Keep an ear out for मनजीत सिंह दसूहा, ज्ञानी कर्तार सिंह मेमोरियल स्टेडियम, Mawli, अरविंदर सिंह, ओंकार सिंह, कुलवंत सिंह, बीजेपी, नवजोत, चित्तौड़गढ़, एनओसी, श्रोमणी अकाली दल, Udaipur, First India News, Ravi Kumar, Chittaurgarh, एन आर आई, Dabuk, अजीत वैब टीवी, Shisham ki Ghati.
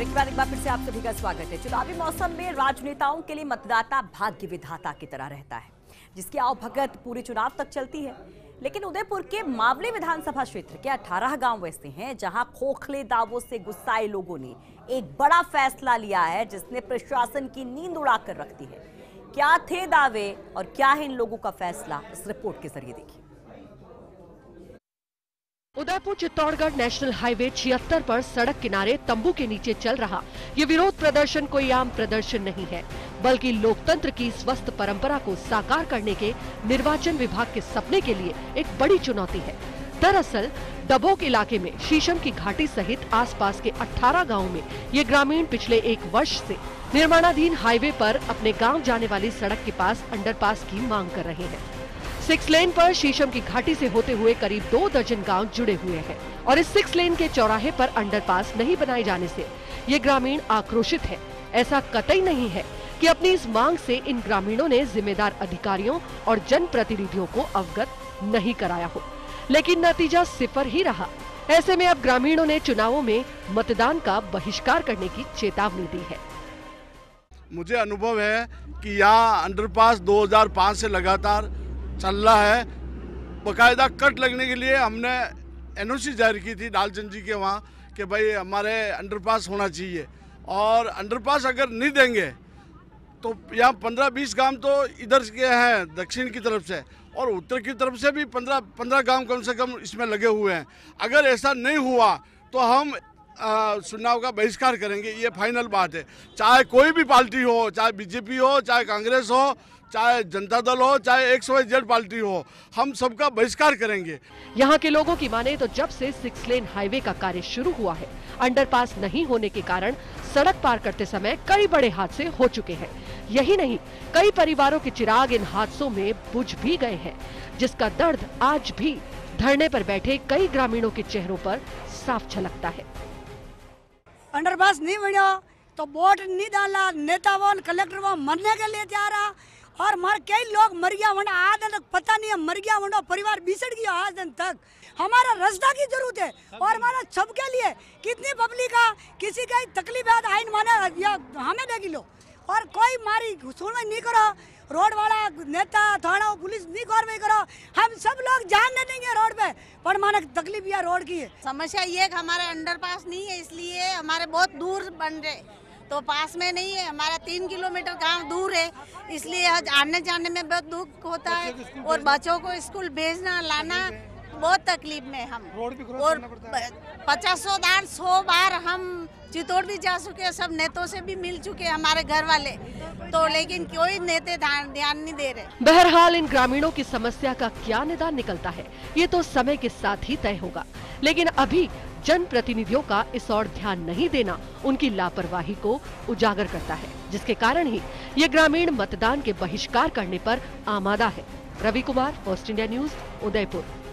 एक बार फिर से आप सभी का स्वागत है। चुनावी मौसम में राजनेताओं के लिए मतदाता भाग्य विधाता की तरह रहता है, जिसकी आवभगत पूरे चुनाव तक चलती है। लेकिन उदयपुर के मावली विधानसभा क्षेत्र के 18 गांव ऐसे हैं जहां खोखले दावों से गुस्साए लोगों ने एक बड़ा फैसला लिया है, जिसने प्रशासन की नींद उड़ा कर रख दी है। क्या थे दावे और क्या है इन लोगों का फैसला, इस रिपोर्ट के जरिए देखिए। उदयपुर चित्तौड़गढ़ नेशनल हाईवे 76 पर सड़क किनारे तंबू के नीचे चल रहा ये विरोध प्रदर्शन कोई आम प्रदर्शन नहीं है, बल्कि लोकतंत्र की स्वस्थ परंपरा को साकार करने के निर्वाचन विभाग के सपने के लिए एक बड़ी चुनौती है। दरअसल डबोक इलाके में शीशम की घाटी सहित आसपास के 18 गाँव में ये ग्रामीण पिछले एक वर्ष से निर्माणाधीन हाईवे पर अपने गाँव जाने वाली सड़क के पास अंडरपास की मांग कर रहे हैं। 6 लेन पर शीशम की घाटी से होते हुए करीब 2 दर्जन गांव जुड़े हुए हैं और इस 6 लेन के चौराहे पर अंडरपास नहीं बनाए जाने से ये ग्रामीण आक्रोशित है। ऐसा कतई नहीं है कि अपनी इस मांग से इन ग्रामीणों ने जिम्मेदार अधिकारियों और जनप्रतिनिधियों को अवगत नहीं कराया हो, लेकिन नतीजा सिफर ही रहा। ऐसे में अब ग्रामीणों ने चुनावों में मतदान का बहिष्कार करने की चेतावनी दी है। मुझे अनुभव है कि यहाँ अंडरपास 2005 से लगातार चल रहा है। बाकायदा कट लगने के लिए हमने एनओसी जारी की थी डालचंद जी के वहाँ कि भाई हमारे अंडरपास होना चाहिए, और अंडरपास अगर नहीं देंगे तो यहाँ 15-20 गांव तो इधर के हैं दक्षिण की तरफ से, और उत्तर की तरफ से भी 15 गांव कम से कम इसमें लगे हुए हैं। अगर ऐसा नहीं हुआ तो हम चुनाव का बहिष्कार करेंगे, ये फाइनल बात है। चाहे कोई भी पार्टी हो, चाहे बीजेपी हो, चाहे कांग्रेस हो, चाहे जनता दल हो, चाहे XYZ पार्टी हो, हम सबका बहिष्कार करेंगे। यहाँ के लोगों की माने तो जब से 6 लेन हाईवे का कार्य शुरू हुआ है, अंडरपास नहीं होने के कारण सड़क पार करते समय कई बड़े हादसे हो चुके हैं। यही नहीं, कई परिवारों के चिराग इन हादसों में बुझ भी गए हैं, जिसका दर्द आज भी धरने पर बैठे कई ग्रामीणों के चेहरों पर साफ छलकता है। अंडरपास नहीं बना तो वोट नहीं डाला, नेता वन कलेक्टर वन मरने के लिए जा रहा, और मर कई लोग मर गया। वना आज तक पता नहीं है मर गया, वना परिवार बिसड़ गया। आज दिन तक हमारा रास्ता की जरूरत है और हमारा सबके लिए कितनी पब्लिक का किसी का तकलीफ है, आइन माना हमें देगी लो, और कोई मारी सुनवाई नहीं करो। रोड वाला नेता थाना पुलिस नहीं कार्रवाई करो, हम सब लोग जान नहीं देंगे रोड पे, पर माना तकलीफ यह रोड की है। समस्या ये कि हमारे अंडरपास नहीं है, इसलिए हमारे बहुत दूर बन रहे, तो पास में नहीं है। हमारा 3 किलोमीटर गांव दूर है, इसलिए आने जाने में बहुत दुख होता है, और बच्चों को स्कूल भेजना लाना बहुत तकलीफ में हम। और 50-100 बार हम चित्तौड़ भी जा चुके हैं, सब नेताओं से भी मिल चुके हमारे घर वाले, तो लेकिन कोई नेता ध्यान नहीं दे रहे। बहरहाल इन ग्रामीणों की समस्या का क्या निदान निकलता है ये तो समय के साथ ही तय होगा, लेकिन अभी जन प्रतिनिधियों का इस ओर ध्यान नहीं देना उनकी लापरवाही को उजागर करता है, जिसके कारण ही ये ग्रामीण मतदान के बहिष्कार करने पर आमादा है। Ravi Kumar, first India news, Udaipur.